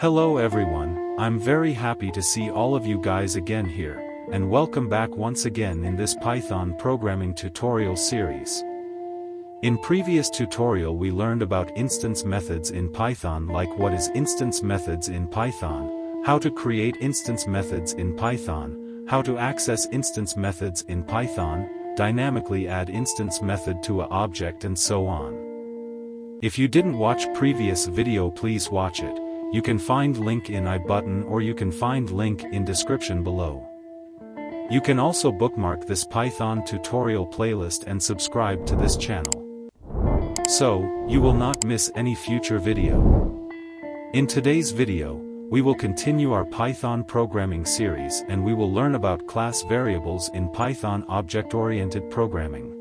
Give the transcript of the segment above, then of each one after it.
Hello everyone, I'm very happy to see all of you guys again here, and welcome back once again in this Python programming tutorial series. In previous tutorial we learned about instance methods in Python, like what is instance methods in Python, how to create instance methods in Python, how to access instance methods in Python, dynamically add instance method to an object and so on. If you didn't watch previous video, please watch it. You can find link in I button, or you can find link in description below. You can also bookmark this Python tutorial playlist and subscribe to this channel, so you will not miss any future video. In today's video, we will continue our Python programming series and we will learn about class variables in Python object-oriented programming.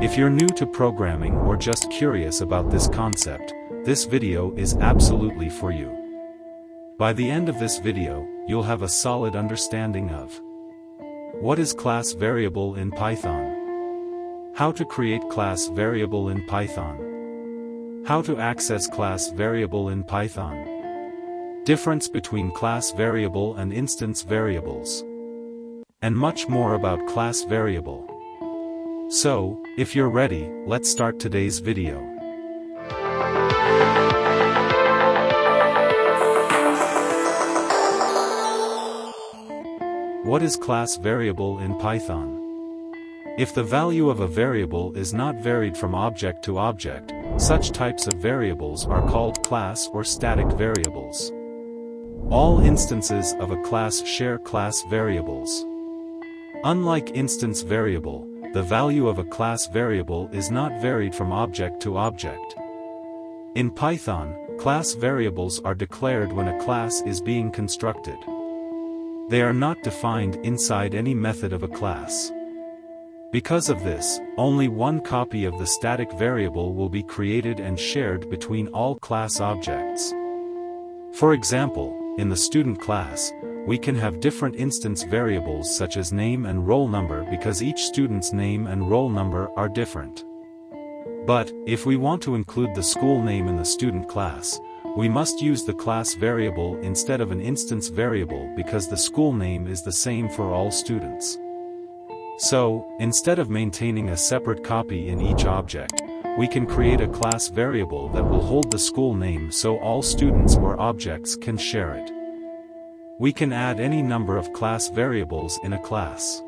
If you're new to programming or just curious about this concept, this video is absolutely for you. By the end of this video, you'll have a solid understanding of what is class variable in Python, how to create class variable in Python, how to access class variable in Python, difference between class variable and instance variables, and much more about class variable. So, if you're ready, let's start today's video. What is class variable in Python? If the value of a variable is not varied from object to object, such types of variables are called class or static variables. All instances of a class share class variables. Unlike instance variable, the value of a class variable is not varied from object to object. In Python, class variables are declared when a class is being constructed. They are not defined inside any method of a class. Because of this, only one copy of the static variable will be created and shared between all class objects. For example, in the student class, we can have different instance variables such as name and roll number because each student's name and roll number are different. But, if we want to include the school name in the student class, we must use the class variable instead of an instance variable because the school name is the same for all students. So, instead of maintaining a separate copy in each object, we can create a class variable that will hold the school name so all students or objects can share it. We can add any number of class variables in a class.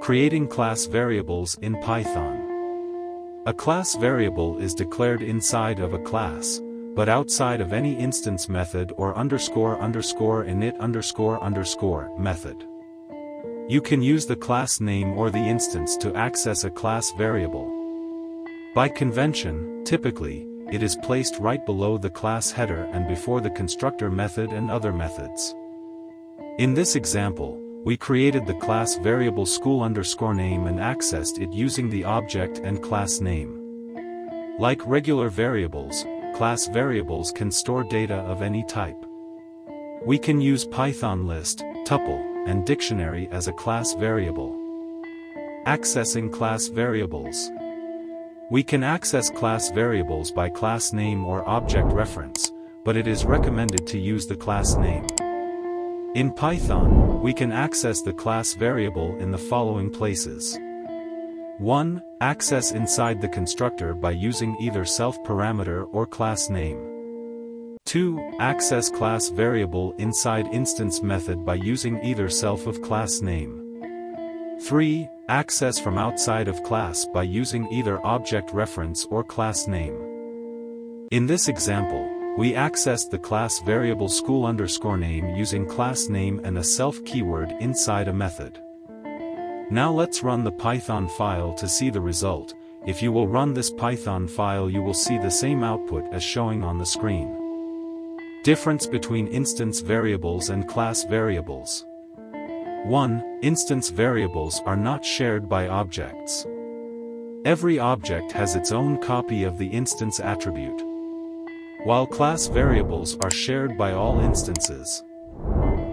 Creating class variables in Python. A class variable is declared inside of a class, but outside of any instance method or __init___ method. You can use the class name or the instance to access a class variable. By convention, typically, it is placed right below the class header and before the constructor method and other methods. In this example, we created the class variable school_name and accessed it using the object and class name. Like regular variables, class variables can store data of any type. We can use Python list, tuple, and dictionary as a class variable. Accessing class variables. We can access class variables by class name or object reference, but it is recommended to use the class name. In Python, we can access the class variable in the following places. 1. Access inside the constructor by using either self-parameter or class name. 2. Access class variable inside instance method by using either self of class name. 3. Access from outside of class by using either object reference or class name. In this example, we accessed the class variable school_name using class name and a self keyword inside a method. Now let's run the Python file to see the result. If you will run this Python file, you will see the same output as showing on the screen. Difference between instance variables and class variables. 1. Instance variables are not shared by objects. Every object has its own copy of the instance attribute, while class variables are shared by all instances.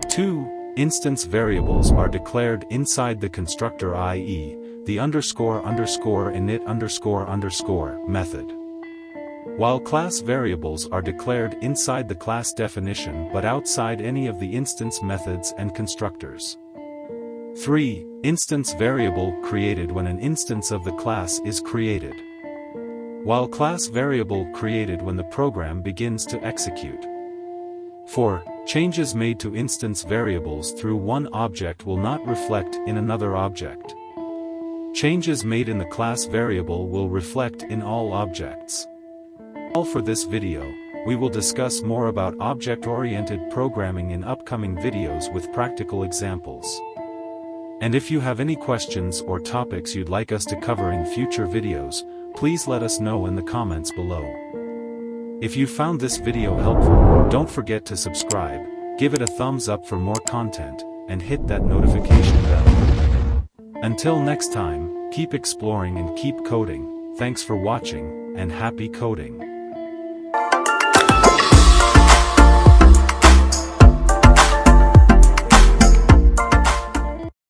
2. Instance variables are declared inside the constructor, i.e., the __init___method. While class variables are declared inside the class definition but outside any of the instance methods and constructors. 3. Instance variable created when an instance of the class is created. While class variable created when the program begins to execute. 4. Changes made to instance variables through one object will not reflect in another object. Changes made in the class variable will reflect in all objects. All for this video. We will discuss more about object-oriented programming in upcoming videos with practical examples. And if you have any questions or topics you'd like us to cover in future videos, please let us know in the comments below. If you found this video helpful, don't forget to subscribe, give it a thumbs up for more content, and hit that notification bell. Until next time, keep exploring and keep coding. Thanks for watching, and happy coding.